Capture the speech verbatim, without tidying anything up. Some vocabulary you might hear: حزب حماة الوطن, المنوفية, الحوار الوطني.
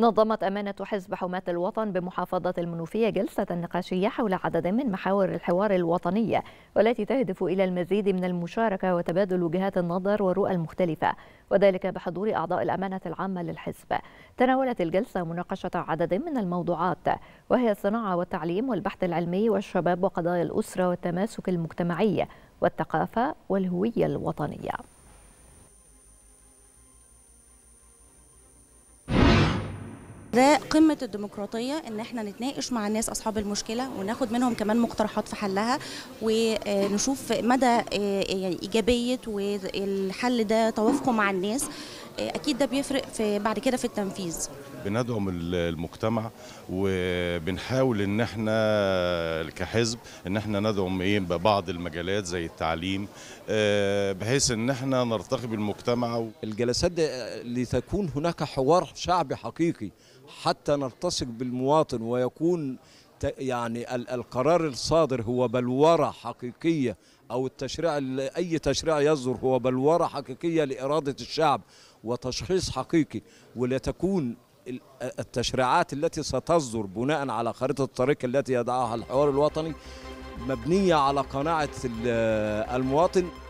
نظمت أمانة حزب حماة الوطن بمحافظة المنوفية جلسة نقاشية حول عدد من محاور الحوار الوطنية والتي تهدف إلى المزيد من المشاركة وتبادل وجهات النظر والرؤى المختلفة، وذلك بحضور أعضاء الأمانة العامة للحزب. تناولت الجلسة مناقشة عدد من الموضوعات وهي الصناعة والتعليم والبحث العلمي والشباب وقضايا الأسرة والتماسك المجتمعي والثقافة والهوية الوطنية. ده قمة الديمقراطية، إن احنا نتناقش مع الناس أصحاب المشكلة وناخد منهم كمان مقترحات في حلها، ونشوف مدى إيجابية والحل ده توافقه مع الناس. أكيد ده بيفرق في بعد كده في التنفيذ. بندعم المجتمع وبنحاول إن احنا كحزب إن احنا ندعم إيه ببعض المجالات زي التعليم، بحيث إن احنا نرتقي بالمجتمع. الجلسات لتكون هناك حوار شعبي حقيقي حتى نلتصق بالمواطن، ويكون يعني القرار الصادر هو بلورة حقيقية، أو التشريع أي تشريع يصدر هو بلورة حقيقية لإرادة الشعب وتشخيص حقيقي، ولتكون التشريعات التي ستصدر بناء على خريطة الطريق التي يضعها الحوار الوطني مبنية على قناعة المواطن.